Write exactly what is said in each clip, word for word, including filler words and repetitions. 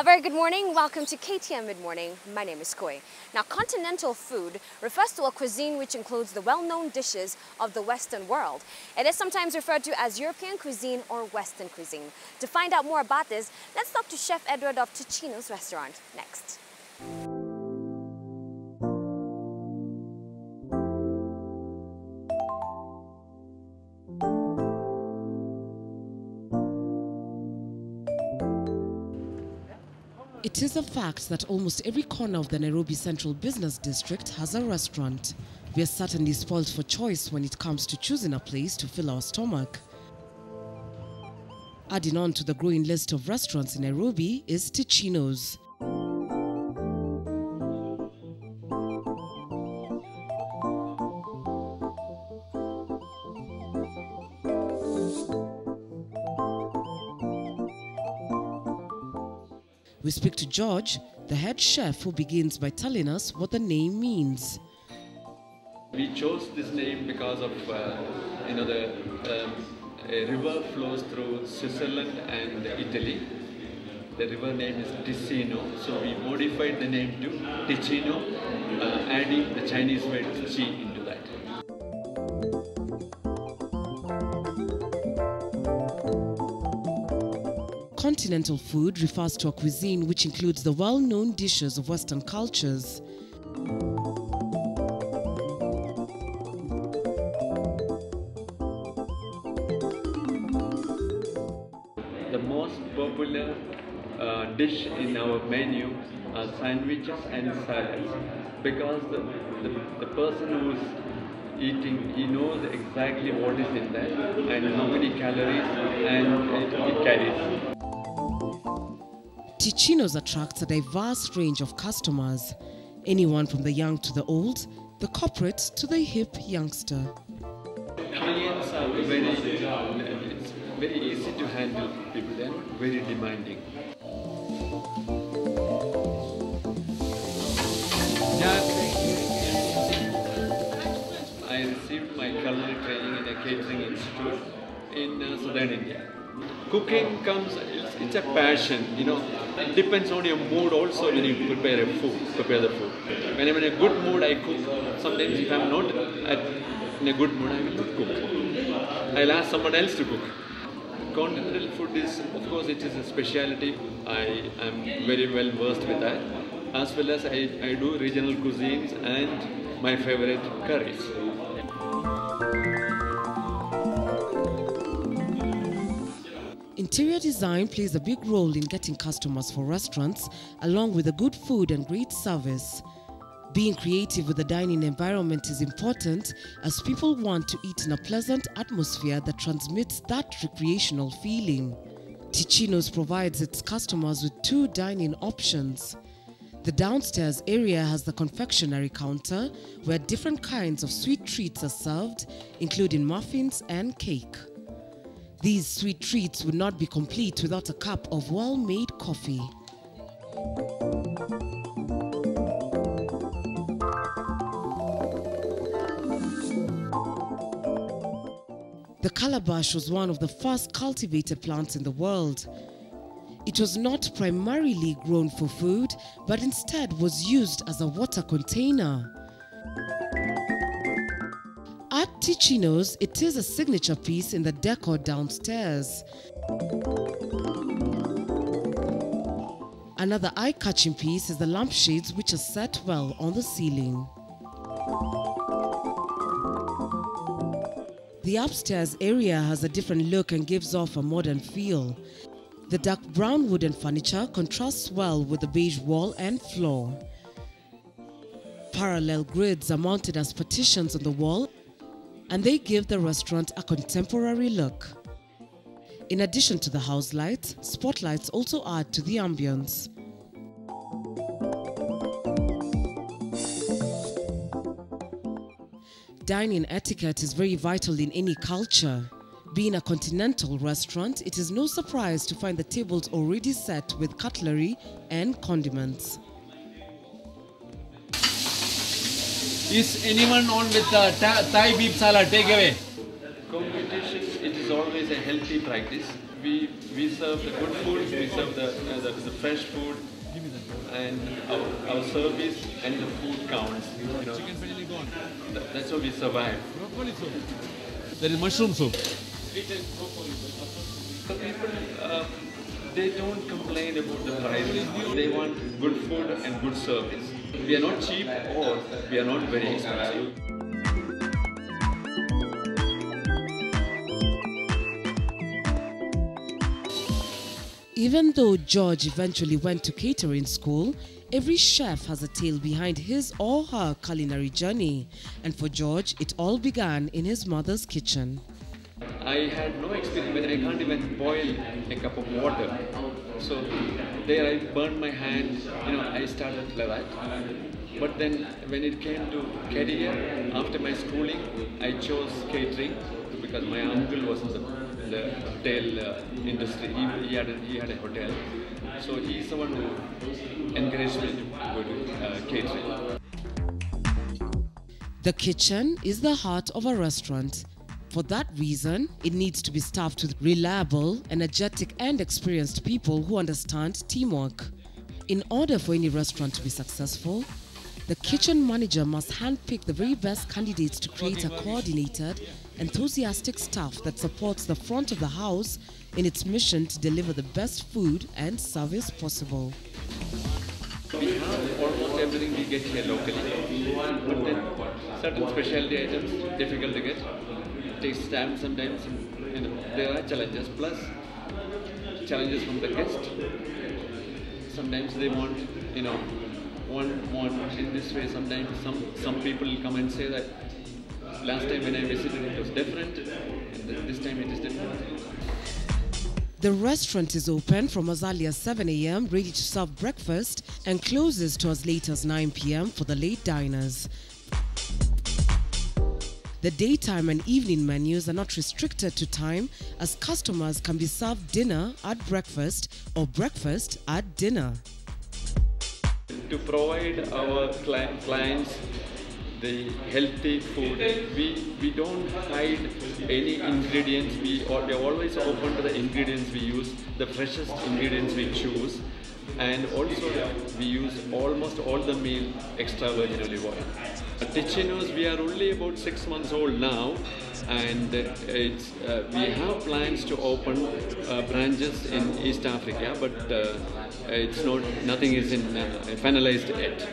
A very good morning. Welcome to K T M Midmorning. My name is Koi. Now, continental food refers to a cuisine which includes the well-known dishes of the Western world. It is sometimes referred to as European cuisine or Western cuisine. To find out more about this, let's talk to Chef Edward of Ticino's restaurant next. It is a fact that almost every corner of the Nairobi Central Business District has a restaurant. We are certainly spoiled for choice when it comes to choosing a place to fill our stomach. Adding on to the growing list of restaurants in Nairobi is Ticino's. We speak to George, the head chef, who begins by telling us what the name means. We chose this name because of, uh, you know, the um, a river flows through Switzerland and Italy. The river name is Ticino, so we modified the name to Ticino, uh, adding the Chinese word Qi into that. Continental food refers to a cuisine which includes the well-known dishes of Western cultures. The most popular uh, dish in our menu are sandwiches and salads, because the, the, the person who's eating, he knows exactly what is in that and how many calories and it, it carries. Ticino's attracts a diverse range of customers, anyone from the young to the old, the corporate to the hip youngster. Clients are very, it's very easy to handle people, they're not very demanding. I received my culinary training in a catering institute in uh, southern India. Cooking comes, it's, it's a passion, you know. It depends on your mood also when you prepare a food, prepare the food. When I'm in a good mood, I cook. Sometimes if I'm not at, in a good mood, I will not cook. I'll ask someone else to cook. Continental food is, of course, it is a speciality. I am very well versed with that. As well as I, I do regional cuisines and my favorite curries. Interior design plays a big role in getting customers for restaurants, along with the good food and great service. Being creative with the dining environment is important, as people want to eat in a pleasant atmosphere that transmits that recreational feeling. Ticino's provides its customers with two dining options. The downstairs area has the confectionery counter, where different kinds of sweet treats are served, including muffins and cake. These sweet treats would not be complete without a cup of well-made coffee. The calabash was one of the first cultivated plants in the world. It was not primarily grown for food, but instead was used as a water container. At Ticino's, it is a signature piece in the decor downstairs. Another eye-catching piece is the lampshades, which are set well on the ceiling. The upstairs area has a different look and gives off a modern feel. The dark brown wooden furniture contrasts well with the beige wall and floor. Parallel grids are mounted as partitions on the wall, and they give the restaurant a contemporary look. In addition to the house lights, spotlights also add to the ambience. Dining etiquette is very vital in any culture. Being a continental restaurant, it is no surprise to find the tables already set with cutlery and condiments. Is anyone on with uh, Thai beef salad takeaway? Competition, it is always a healthy practice. we we serve the good food, we serve the uh, that is the fresh food, and our, our service and the food counts. You know, that, that's how we survive. Broccoli soup. That is mushroom soup. It is broccoli soup. So people, uh, they don't complain about the prices. They want good food and good service. We are not cheap or we are not very expensive. Even though George eventually went to catering school, every chef has a tale behind his or her culinary journey. And for George, it all began in his mother's kitchen. I had no experience whether I can't even boil a cup of water. So there I burned my hand, you know, I started like that. But then when it came to career, after my schooling, I chose catering because my uncle was in the the hotel uh, industry. He, he, had a, he had a hotel, so he's someone who encouraged me to go to uh, catering. The kitchen is the heart of a restaurant. For that reason, it needs to be staffed with reliable, energetic and experienced people who understand teamwork. In order for any restaurant to be successful, the kitchen manager must handpick the very best candidates to create a coordinated, enthusiastic staff that supports the front of the house in its mission to deliver the best food and service possible. We have almost everything we get here locally, but then certain specialty items difficult to get. It takes time sometimes, you know, there are challenges, plus challenges from the guest. Sometimes they want, you know, one want in this way, sometimes some, some people come and say that last time when I visited it was different, and this time it is different. The restaurant is open from as early as seven A M ready to serve breakfast and closes to as late as nine P M for the late diners. The daytime and evening menus are not restricted to time, as customers can be served dinner at breakfast or breakfast at dinner. To provide our clients the healthy food, we, we don't hide any ingredients, we are we are always open to the ingredients we use, the freshest ingredients we choose, and also we use almost all the meal extra virgin olive oil. At Ticino's, we are only about six months old now, and it's, uh, we have plans to open uh, branches in East Africa, but uh, it's not, nothing is in, uh, finalized yet.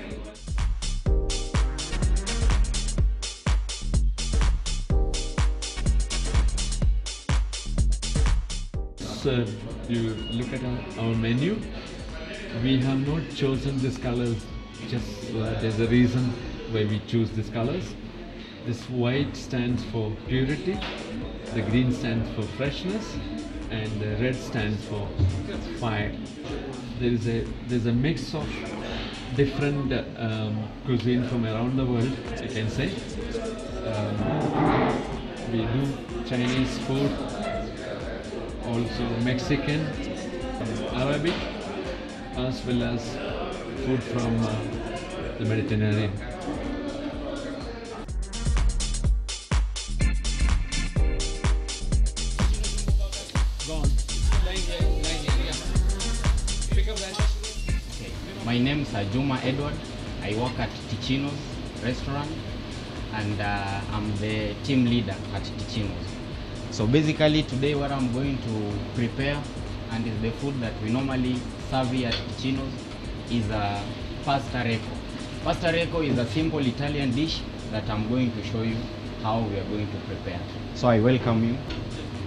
So you look at our, our menu, we have not chosen these colors, just uh, there's a reason why we choose these colors. This white stands for purity, the green stands for freshness, and the red stands for fire. There is a, there's a mix of different um, cuisine from around the world, I can say. Um, we do Chinese food, also Mexican, Arabic, as well as food from uh, the Mediterranean. My name is Ajuma Edward. I work at Ticino's restaurant, and uh, I'm the team leader at Ticino's. So basically today what I'm going to prepare, and is the food that we normally serve here at Ticino's, is a pasta reco. Pasta reco is a simple Italian dish that I'm going to show you how we are going to prepare. So I welcome you.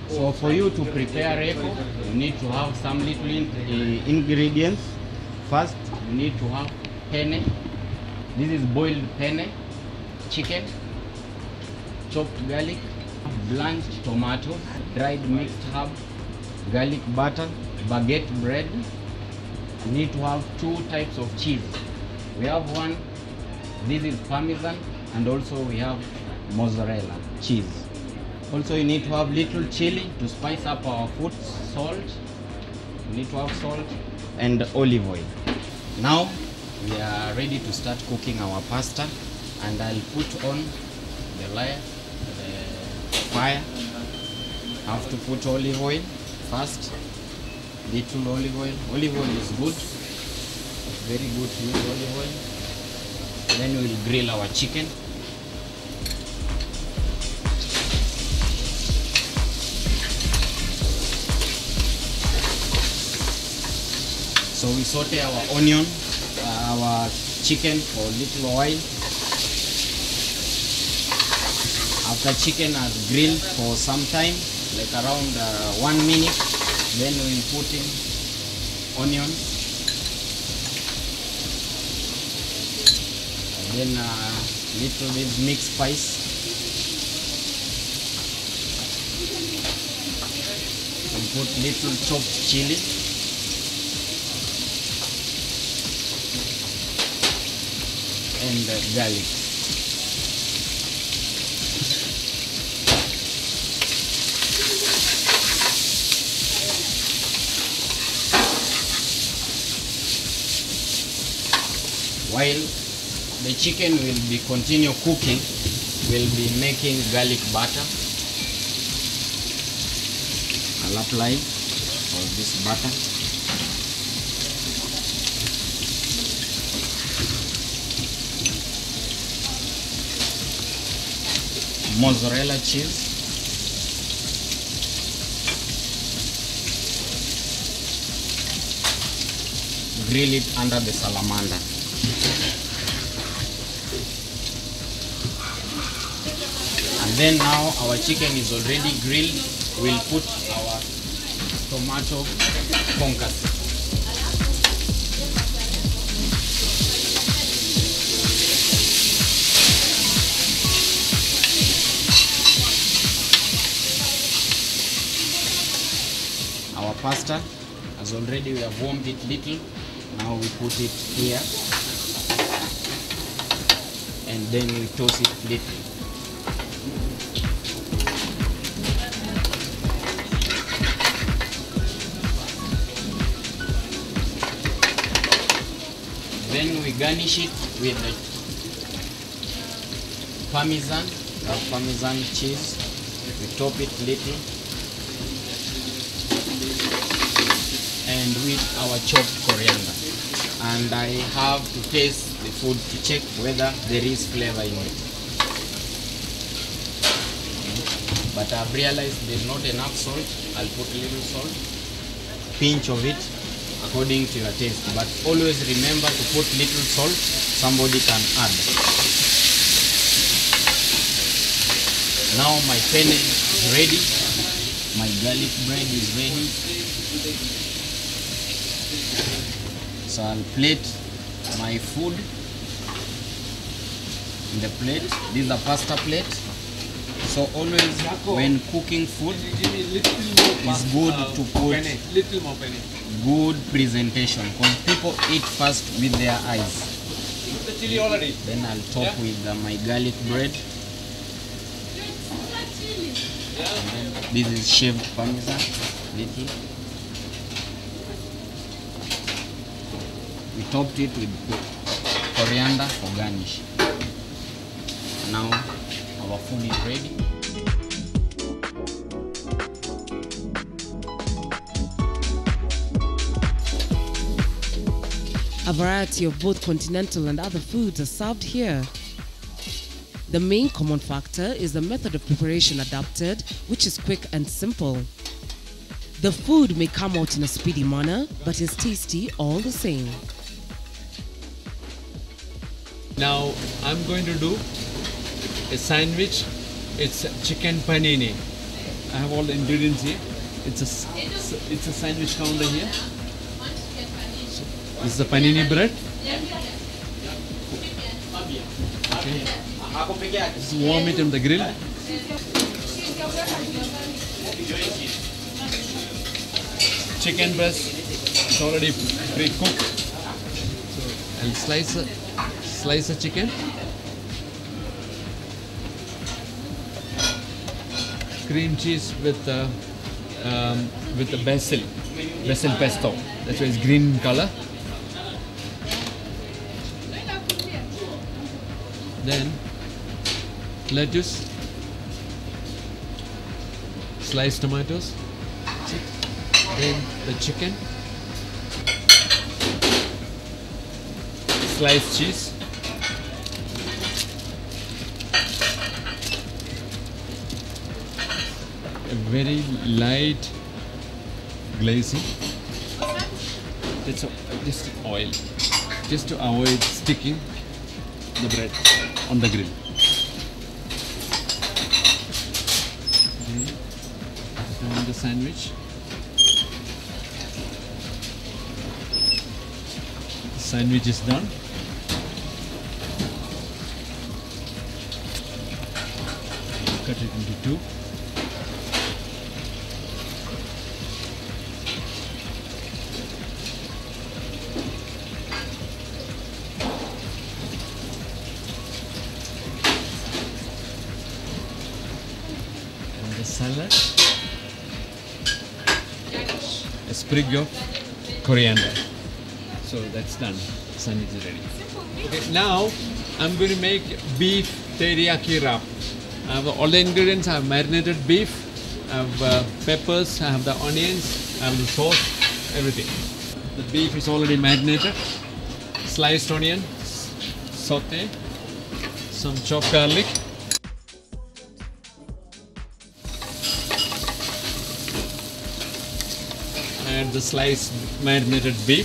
So for you to prepare reco, you need to have some little in uh, ingredients. First, you need to have penne. This is boiled penne, chicken, chopped garlic, blanched tomatoes, dried mixed herb, garlic butter, baguette bread. You need to have two types of cheese. We have one, this is parmesan, and also we have mozzarella cheese. Also you need to have little chili to spice up our food, salt, you need to have salt and olive oil. Now we are ready to start cooking our pasta, and I'll put on the layer, the fire. I have to put olive oil. first, little olive oil. Olive oil is good, very good to use olive oil. Then we will grill our chicken. So we saute our onion, uh, our chicken for a little oil. After chicken has grilled for some time, like around uh, one minute, then we will put in onion. And then a uh, little bit mixed spice. And put little chopped chili. And uh, garlic. While the chicken will be continue cooking, we'll be making garlic butter. I'll apply for this butter. Mozzarella cheese. Grill it under the salamander. And then now our chicken is already grilled. We'll put our tomato concassé. Our pasta, as already we have warmed it little, now we put it here. And then we toss it little. Then we garnish it with the parmesan, or parmesan cheese. We top it little. And with our chopped coriander. And I have to taste the food to check whether there is flavor in it. But I've realized there's not enough salt. I'll put a little salt, pinch of it, according to your taste. But always remember to put little salt. Somebody can add. Now my penne is ready. My garlic bread is ready. So I'll plate my food in the plate. This is a pasta plate. So always when cooking food, it's good to put good presentation, because people eat first with their eyes. Then I'll top with uh, my garlic bread. And then this is shaved parmesan, little. We topped it with coriander for garnish. Now our food is ready. A variety of both continental and other foods are served here. The main common factor is the method of preparation adopted, which is quick and simple. The food may come out in a speedy manner, but is tasty all the same. Now I'm going to do a sandwich. It's chicken panini. I have all the ingredients here. It's a, it's a sandwich counter here. This is the panini bread. Okay. Just warm it on the grill. Chicken breast is already pre-cooked. So I'll slice it. Slice the chicken. Cream cheese with uh, um, with the basil, basil pesto. That's why it's green in color. Then lettuce, sliced tomatoes, then the chicken, sliced cheese, a very light glazing. That's just oil, just to avoid sticking the bread on the grill. Then the sandwich, the sandwich is done. Cut it into two. Salad, a sprig of coriander. So that's done. Sandwich is ready. Okay, now I'm going to make beef teriyaki wrap. I have all the ingredients. I have marinated beef, I have uh, peppers, I have the onions, I have the sauce, everything. The beef is already marinated. Sliced onion, saute, some chopped garlic. Add the sliced marinated beef.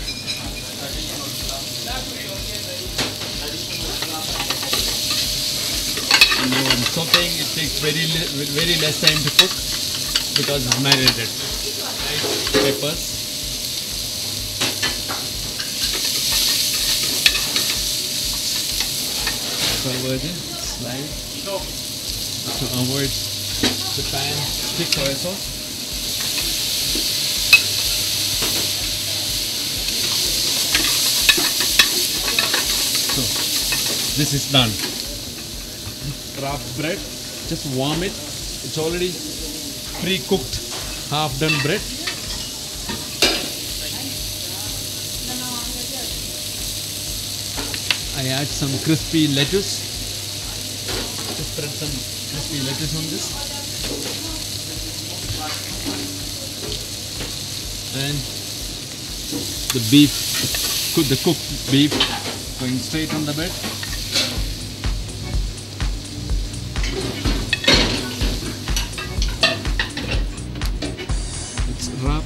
And now I'm sauteing. It takes very, very less time to cook because it's marinated. Peppers. Virgin slice. To avoid the pan, thick soy sauce. This is done. Wrapped bread, just warm it. It's already pre-cooked, half done bread. I add some crispy lettuce. Just spread some crispy lettuce on this. And the beef, cook the cooked beef going straight on the bread. Wrapped.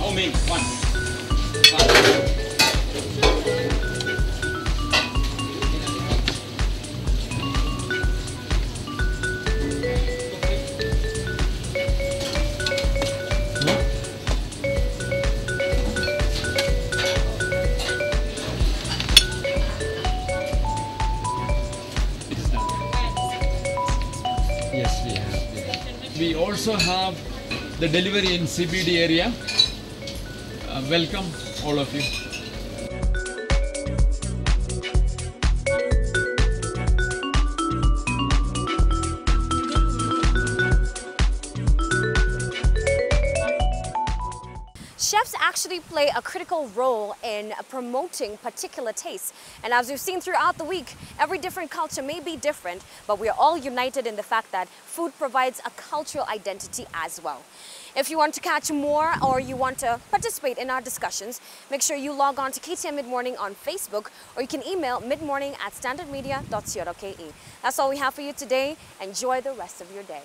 Oh, me one. Yes, we have. We have. We also have the delivery in C B D area. Uh, welcome, all of you. Chefs actually play a critical role in promoting particular tastes. And as we've seen throughout the week, every different culture may be different, but we are all united in the fact that food provides a cultural identity as well. If you want to catch more or you want to participate in our discussions, make sure you log on to K T M Midmorning on Facebook, or you can email midmorning at standard media dot co dot k e. That's all we have for you today. Enjoy the rest of your day.